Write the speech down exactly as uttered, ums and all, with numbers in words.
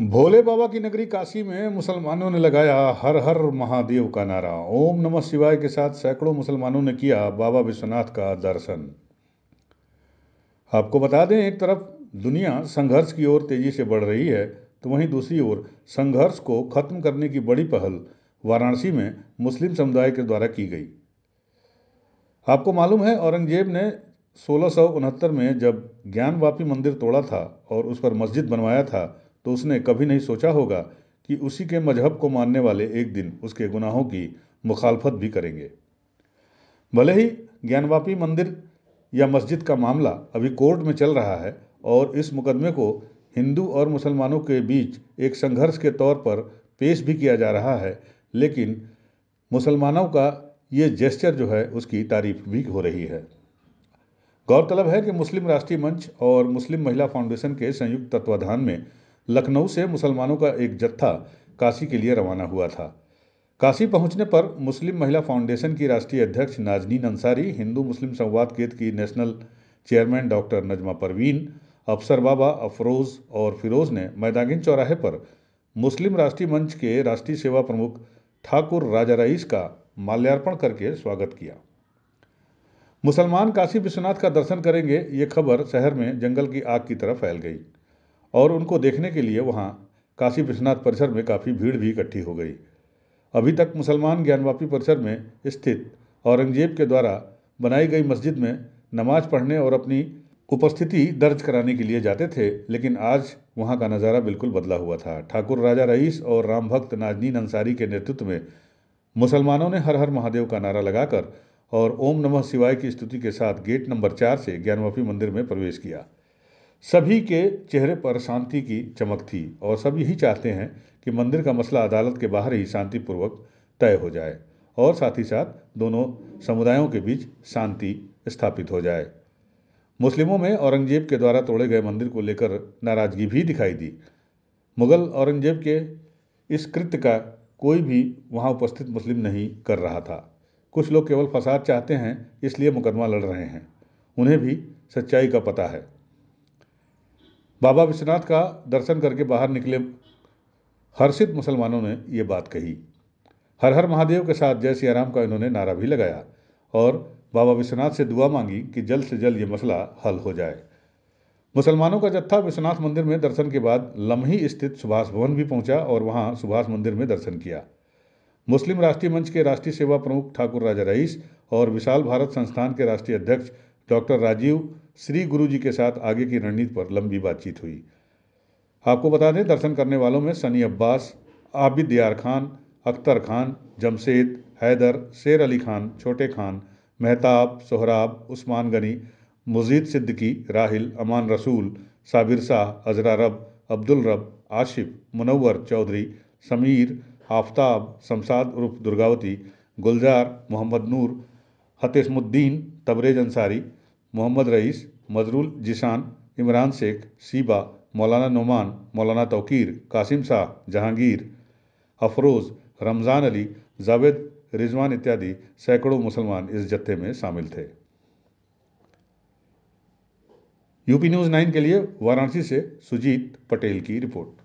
भोले बाबा की नगरी काशी में मुसलमानों ने लगाया हर हर महादेव का नारा। ओम नमः शिवाय के साथ सैकड़ों मुसलमानों ने किया बाबा विश्वनाथ का दर्शन। आपको बता दें, एक तरफ दुनिया संघर्ष की ओर तेजी से बढ़ रही है तो वहीं दूसरी ओर संघर्ष को खत्म करने की बड़ी पहल वाराणसी में मुस्लिम समुदाय के द्वारा की गई। आपको मालूम है, औरंगजेब ने सोलह सौ उनहत्तर में जब ज्ञानवापी मंदिर तोड़ा था और उस पर मस्जिद बनवाया था तो उसने कभी नहीं सोचा होगा कि उसी के मजहब को मानने वाले एक दिन उसके गुनाहों की मुखालफत भी करेंगे। भले ही ज्ञानवापी मंदिर या मस्जिद का मामला अभी कोर्ट में चल रहा है और इस मुकदमे को हिंदू और मुसलमानों के बीच एक संघर्ष के तौर पर पेश भी किया जा रहा है, लेकिन मुसलमानों का ये जेस्चर जो है उसकी तारीफ भी हो रही है। गौरतलब है कि मुस्लिम राष्ट्रीय मंच और मुस्लिम महिला फाउंडेशन के संयुक्त तत्वाधान में लखनऊ से मुसलमानों का एक जत्था काशी के लिए रवाना हुआ था। काशी पहुंचने पर मुस्लिम महिला फाउंडेशन की राष्ट्रीय अध्यक्ष नाजनीन अंसारी, हिंदू मुस्लिम संवाद केन्द्र की national chairman doctor Najma Parveen, Afsar Baba Afroz और फिरोज ने मैदानगंज चौराहे पर मुस्लिम राष्ट्रीय मंच के राष्ट्रीय सेवा प्रमुख ठाकुर राजा रईस का माल्यार्पण करके स्वागत किया। मुसलमान काशी विश्वनाथ का दर्शन करेंगे, ये खबर शहर में जंगल की आग की तरह फैल गई और उनको देखने के लिए वहां काशी विश्वनाथ परिसर में काफ़ी भीड़ भी इकट्ठी हो गई। अभी तक मुसलमान ज्ञानवापी परिसर में स्थित औरंगजेब के द्वारा बनाई गई मस्जिद में नमाज पढ़ने और अपनी उपस्थिति दर्ज कराने के लिए जाते थे, लेकिन आज वहां का नज़ारा बिल्कुल बदला हुआ था। ठाकुर राजा रईस और रामभक्त नाजनीन अंसारी के नेतृत्व में मुसलमानों ने हर हर महादेव का नारा लगाकर और ओम नमः शिवाय की स्तुति के साथ गेट नंबर चार से ज्ञानवापी मंदिर में प्रवेश किया। सभी के चेहरे पर शांति की चमक थी और सभी यही चाहते हैं कि मंदिर का मसला अदालत के बाहर ही शांतिपूर्वक तय हो जाए और साथ ही साथ दोनों समुदायों के बीच शांति स्थापित हो जाए। मुस्लिमों में औरंगजेब के द्वारा तोड़े गए मंदिर को लेकर नाराज़गी भी दिखाई दी। मुग़ल औरंगजेब के इस कृत्य का कोई भी वहाँ उपस्थित मुस्लिम नहीं कर रहा था। कुछ लोग केवल फसाद चाहते हैं इसलिए मुकदमा लड़ रहे हैं, उन्हें भी सच्चाई का पता है। बाबा विश्वनाथ का दर्शन करके बाहर निकले हर्षित मुसलमानों ने ये बात कही। हर हर महादेव के साथ जय सिया राम का इन्होंने नारा भी लगाया और बाबा विश्वनाथ से दुआ मांगी कि जल्द से जल्द ये मसला हल हो जाए। मुसलमानों का जत्था विश्वनाथ मंदिर में दर्शन के बाद लम्ही स्थित सुभाष भवन भी पहुंचा और वहां सुभाष मंदिर में दर्शन किया। मुस्लिम राष्ट्रीय मंच के राष्ट्रीय सेवा प्रमुख ठाकुर राजा रईस और विशाल भारत संस्थान के राष्ट्रीय अध्यक्ष डॉक्टर राजीव श्री गुरु जी के साथ आगे की रणनीति पर लंबी बातचीत हुई। आपको बता दें, दर्शन करने वालों में सनी अब्बास, आबिद दियार खान, अख्तर खान, जमशेद हैदर, शेर अली ख़ान, छोटे खान, मेहताब सोहराब, उस्मान गनी, मुजीद सिद्दीकी, राहिल, अमान रसूल, साबिर शाह, अजरा रब, अब्दुल रब, आशिफ, मुनव्वर चौधरी, समीर, आफताब, शमशाद उर्फ दुर्गावती, गुलजार, मोहम्मद नूर, हतेसमुद्दीन, तबरेज अंसारी, मोहम्मद रईस, मजरूल जिशान, इमरान शेख, सीबा, मौलाना नोमान, मौलाना तौकीर, कासिम शाह, जहांगीर, अफरोज, रमज़ान अली, जावेद, रिजवान इत्यादि सैकड़ों मुसलमान इस जत्थे में शामिल थे। यूपी न्यूज़ नाइन के लिए वाराणसी से सुजीत पटेल की रिपोर्ट।